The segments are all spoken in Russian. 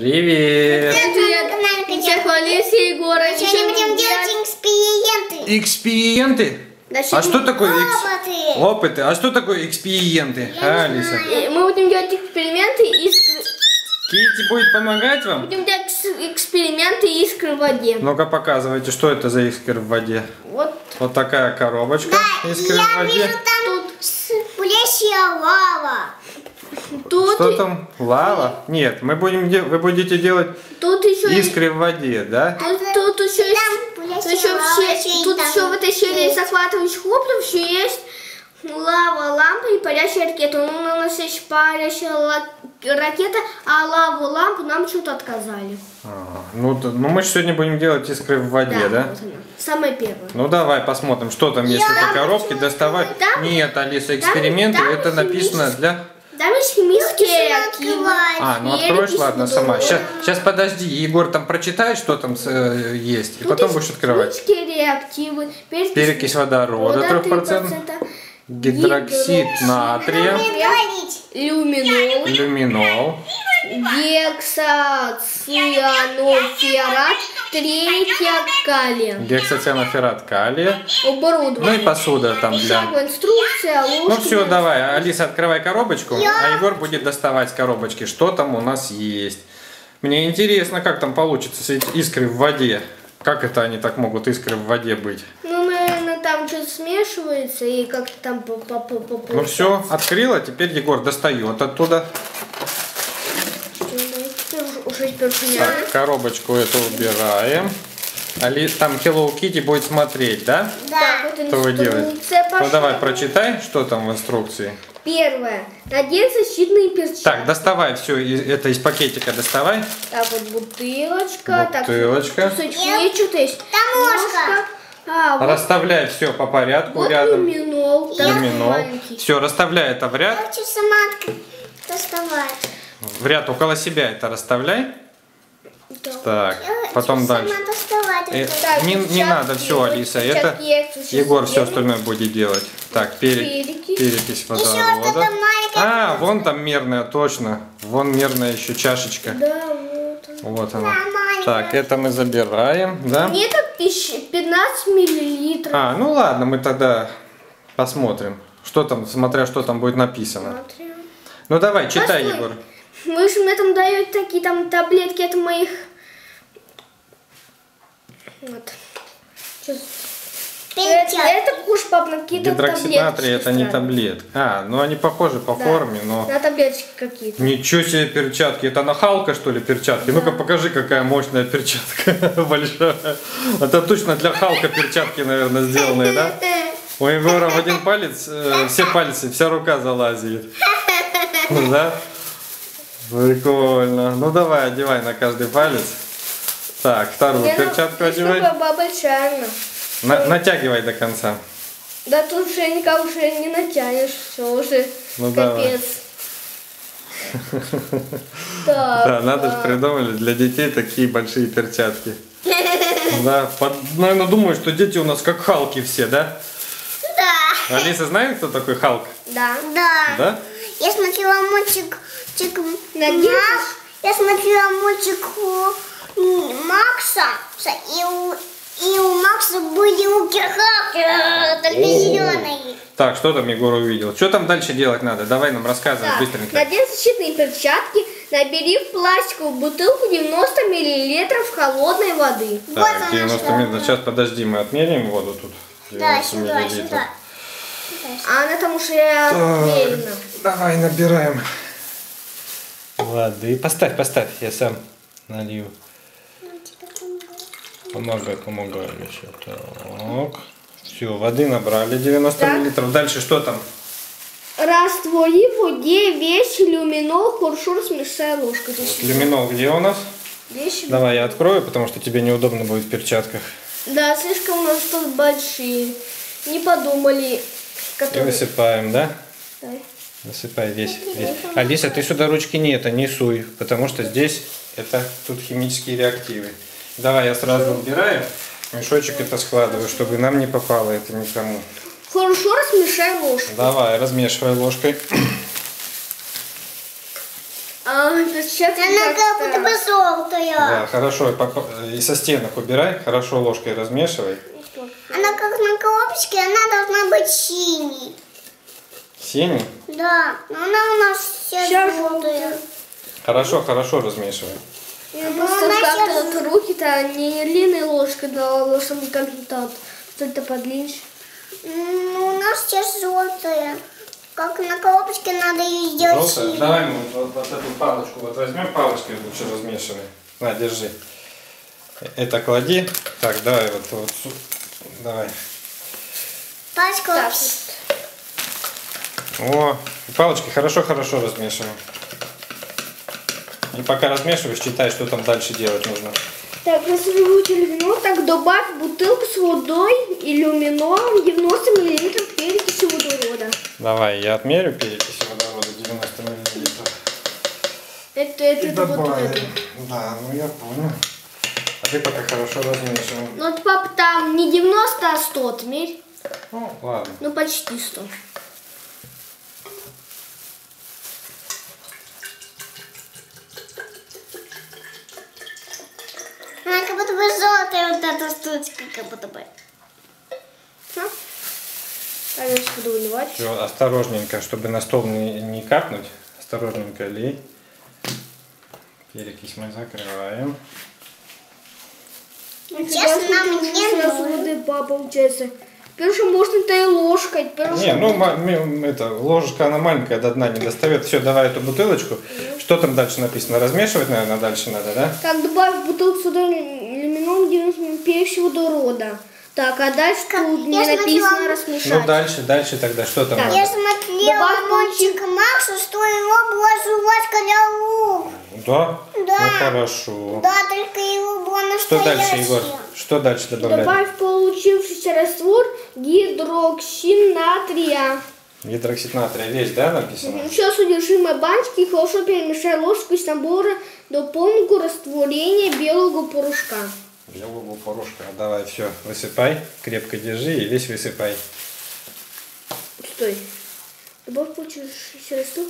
Привет! Привет! Всех Алиса и Егора. Сегодня будем делать эксперименты. Эксперименты? Да, а что такое опыты? Опыты. А что такое эксперименты, Алиса? Мы будем делать эксперименты и... Китти будет помогать вам? Будем делать эксперименты и искры в воде. Ну-ка показывайте, что это за искры в воде. Вот такая коробочка. Да, искры в воде. Вижу, там тут плещущая лава. Тут... Что там? Лава? Нет, вы будете делать тут еще искры в воде, да? Тут еще вытащили захватывающих хлопьев, еще есть лава, лампа и парящая ракета. Ну, у нас есть парящая ракета, а лаву, лампу нам что-то отказали. Ну, мы сегодня будем делать искры в воде, да? Вот самое первое. Ну, давай посмотрим, что там есть в этой коробке. Доставай. Нет, Алиса, эксперименты, это написано для... Там есть химические реактивы. Ну откроешь, ладно, сама. Сейчас подожди, Егор там прочитает, что там есть, и потом будешь открывать. Химические реактивы. Перекись водорода 3%. Гидроксид натрия. Люминол. Гексоцианоферрат калия. Гексоцианоферрат калия. Ну и посуда там для... Ну все, давай, Алиса, открывай коробочку, а Егор будет доставать с коробочки, что там у нас есть. Мне интересно, как там получится искры в воде. Как это они так могут искры в воде быть? Там что-то смешивается и как-то там попадается. Ну все, открыла, теперь Егор достает оттуда. Так, коробочку эту убираем. Там Hello Kitty будет смотреть, да? Да. Что вы делаете? Ну давай, прочитай, что там в инструкции. Первое. Надеть защитные перчатки. Так, доставай все это из пакетика, доставай. Так, вот бутылочка. Бутылочка. Так, что-то есть. Там ложка. Расставляй все по порядку рядом. Люминол. Все, расставляй это в ряд. Я хочу сама доставать. В ряд около себя это расставляй. Да. Так, я потом дальше. Не надо все, Алиса. Это Егор все остальное будет делать. Так, перекись водорода. Вон там мерная, точно. Вон мерная еще чашечка. Да, вот она. Так, это мы забираем, да? Мне так 15 миллилитров. Ну ладно, мы тогда посмотрим, что там, смотря что там будет написано. Смотрим. Ну давай, читай, Егор. Мы же мне там дают такие там таблетки от моих. Вот. Это куш, пап, на какие-то таблетки. Гидроксид натрия, это не таблетки. Ну они похожи по форме, но... На таблетки какие-то. Ничего себе перчатки. Это на Халка, что ли, перчатки? Да. Ну-ка покажи, какая мощная перчатка. Большая. Это точно для Халка перчатки, наверное, сделанные, да? У Егора в один палец, все пальцы, вся рука залазит. Да? Прикольно. Ну давай, одевай на каждый палец. Так, вторую перчатку одевай. Натягивай до конца. Да тут уже никак уже не натянешь, все уже капец. Да, надо же придумали для детей такие большие перчатки. Да, наверное, думаю, что дети у нас как Халки все, да? Да. Алиса знает, кто такой Халк? Да. Да? Я смотрела мультик Макса и у Макса были укерхаки, только зеленые. Так, что там Егор увидел? Что там дальше делать надо? Давай нам рассказывай быстренько. Надень защитные перчатки, набери в пластиковую бутылку 90 миллилитров холодной воды. Так, вот 90 миллилитров. Сейчас, подожди, мы отмерим воду тут. Да, сюда. Она там уже отмерена. Давай набираем воды. Поставь, я сам налью. Помогаю еще. Так. Все, воды набрали 90 миллилитров. Дальше что там? Раствори в воде вещи, люминол, куршур, смешай ложкой. Люминол где у нас? Вещи. Давай я открою, потому что тебе неудобно будет в перчатках. Да, слишком у нас тут большие. Не подумали. И высыпаем, да? Да. Насыпай здесь. Алиса, ты сюда ручки не суй, потому что здесь тут химические реактивы. Давай я сразу убираю, мешочек это складываю, чтобы нам не попало это никому. Хорошо, размешай ложкой. Давай, размешивай ложкой. Она как будто бы желтая. Да, хорошо, и со стенок убирай, хорошо ложкой размешивай. Она как на коробочке, она должна быть синей. Синий? Да, но она у нас сейчас желтая. Хорошо, хорошо размешивай. Я просто как-то вот руки-то не длинной ложкой дала, чтобы как-то вот что-то подлиннее. Ну, у нас сейчас желтая. Как на коробочке надо ее сделать синей. Давай мы вот эту палочку вот возьмем, палочкой лучше размешивай. На, держи. Это клади. Так, давай вот давай. Палочку. О, палочки хорошо-хорошо размешиваем. И пока размешиваешь, читай, что там дальше делать нужно. Так, если вы выучили вино, так добавь бутылку с водой и люминолом 90 мл перекиси водорода. Давай, я отмерю перекись водорода 90 мл. Это вот это. Да, ну я понял. А ты пока хорошо размешиваем. Ну вот, пап, там не 90, а 100 отмерь. Ну, ладно. Ну, почти 100. Желтая вот эта штучка, как будто бы. А я сейчас буду выливать. Все, осторожненько, чтобы на стол не капнуть. Осторожненько лей. Перекись мы закрываем. Честно, нам не нужно. Воды, папа, получается. Первым можно то и ложкой. Не, ну это, ложечка она маленькая, до дна не достает. Все, давай эту бутылочку. Что там дальше написано? Размешивать, наверное, дальше надо, да? Так, добавь бутылку сюда люмином 90 мл перекиси водорода. Так, а дальше тут не написано размешать. Ну дальше тогда что там? Я смотрела мультик Макса, что его было жевать колялу. Да? Да. Ну хорошо. Да, только его было настоящее. Что дальше, Егор? Что дальше добавлять? Добавь получившийся раствор гидроксид натрия. Гидроксид натрия весь, да, написано? Все содержимое баночки и хорошо перемешай ложку из набора до полного растворения белого порошка. Белого порошка. Давай, все, высыпай, крепко держи и весь высыпай. Стой. Добавь получившийся раствор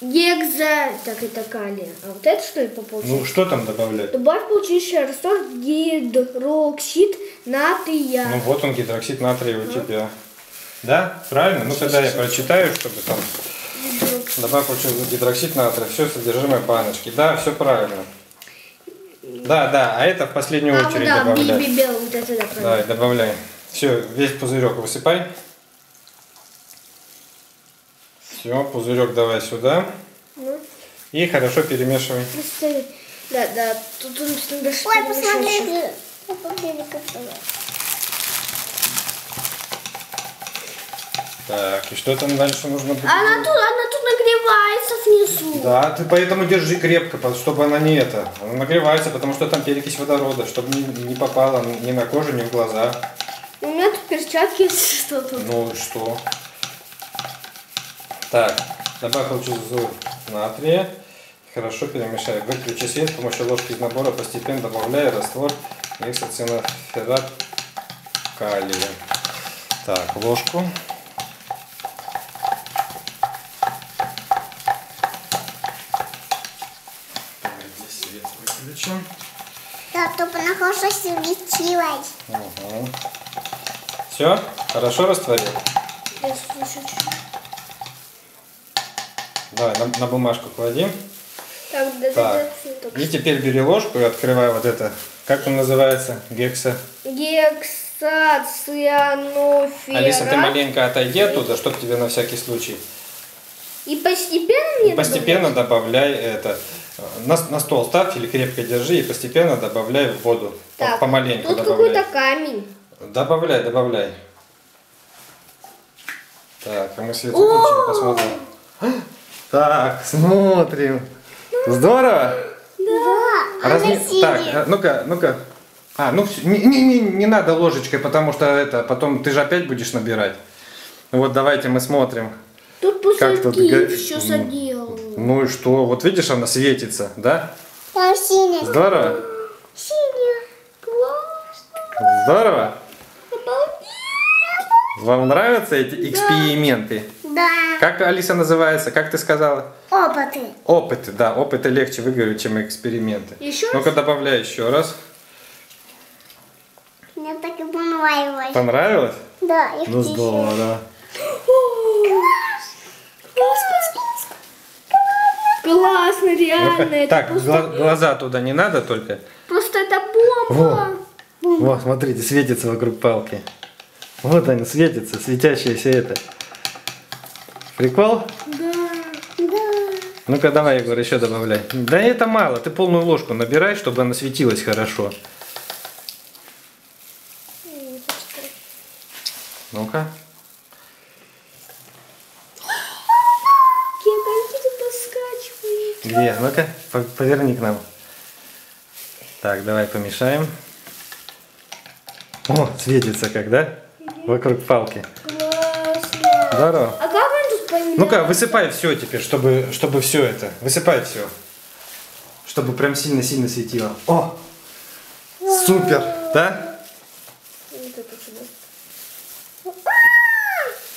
гексоцианоферрат калия. А вот это что ли получилось? Ну, что там добавлять? Добавь получившийся раствор гидроксид натрия. Ну, вот он, гидроксид натрия у тебя. Да? Правильно? Ну, тогда я прочитаю, чтобы там... Добавь получившийся гидроксид натрия. Все содержимое баночки. Да, все правильно. Да, да, а это в последнюю очередь добавляй. Би-би-бел, вот это добавляй. Давай, добавляй. Все, весь пузырек высыпай. Все, пузырек давай сюда. Ну. И хорошо перемешивай. Да, да. Тут он даже... Ой, посмотрите. Так, и что там дальше нужно будет? Она тут нагревается внизу. Да, ты поэтому держи крепко, чтобы она не это. Она нагревается, потому что там перекись водорода, чтобы не попала ни на кожу, ни в глаза. У меня тут перчатки, если что-то. Ну что? Так, добавь лучезу натрия, хорошо перемешай. Выключи свет с помощью ложки из набора, постепенно добавляя раствор гексоцианоферрат калия. Так, ложку. Здесь свет выключим. Да, чтобы она хорошо светилась. Угу. Все? Хорошо растворил? Да, давай, на бумажку клади. Так, так. И теперь бери ложку и открывай вот это. Как он называется? Гексоцианоферрат. Алиса, ты маленько отойди оттуда, чтобы тебе на всякий случай. И постепенно, добавляй это. На стол ставь или крепко держи и постепенно добавляй в воду. Так, помаленьку тут добавляй. Тут какой-то камень. Добавляй, добавляй. Так, а мы свет выключим, посмотрим. Так, смотрим. Здорово? Да. Так, ну-ка, ну-ка. А, ну все, не надо ложечкой, потому что это, потом ты же опять будешь набирать. Вот давайте мы смотрим. Тут пузырьки еще заделал. Ну и что, вот видишь, она светится, да? Там синяя. Здорово? Синяя. Классно. Здорово? Обалдеть. Вам нравятся эти эксперименты? Да. Как Алиса называется? Как ты сказала? Опыты. Опыты, да. Опыты легче выговорить, чем эксперименты. Еще раз? Ну-ка добавляй еще раз. Мне так и понравилось. Понравилось? Да. Ну здорово, да. Классно, реально. Ну, так, глаза туда не надо только. Просто это бомба. Во, смотрите, светится вокруг палки. Вот они светятся, светящиеся это. Прикол? Да, да. Ну-ка давай, Егор, еще добавляй. Да это мало, ты полную ложку набирай, чтобы она светилась хорошо. Ну-ка. Где? Ну-ка, поверни к нам. Так, давай помешаем. О, светится как, да? Вокруг палки. Классно. Здорово. А как он тут поменялся? Ну-ка, высыпай все теперь, чтобы все это. Высыпай все. Чтобы прям сильно-сильно светило. О! Супер, да?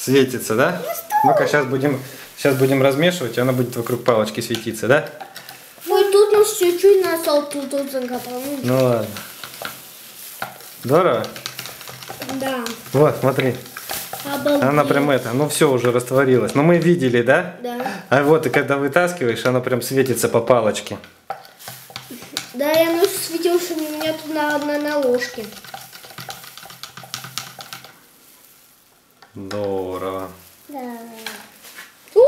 Светится, да? Ну-ка, сейчас будем размешивать, и она будет вокруг палочки светиться, да? Ой, тут у нас чуть-чуть насал, тут закопал. Ну ладно. Здорово? Да. Вот, смотри. Обалдеть. Она прям это, ну все уже растворилась. Но мы видели, да? Да. А вот, и когда вытаскиваешь, она прям светится по палочке. Да, я ну светился, у меня тут на ложке. Здорово. Да. О,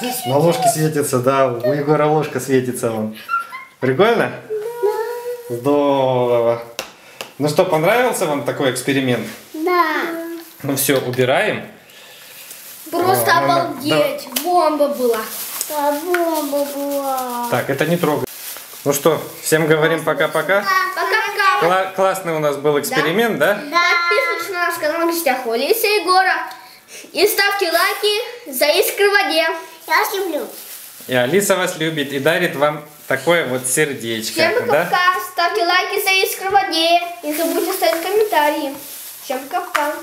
здесь на ложке светится, да. У Егора ложка светится вон. Прикольно? Да. Здорово. Ну что, понравился вам такой эксперимент? Да. Ну все, убираем. Просто обалдеть. Да. Бомба была. Да, бомба была. Так, это не трогай. Ну что, всем говорим пока-пока. Пока-пока. Классный у нас был эксперимент, да? Да. Подписывайтесь на наш канал в гостях у Алисы и Егора. И ставьте лайки за искры в воде. Я вас люблю. И Алиса вас любит и дарит вам такое вот сердечко. Всем пока-пока, да? Ставьте лайки за искры в воде. И не забудьте оставить комментарии. Всем пока-пока.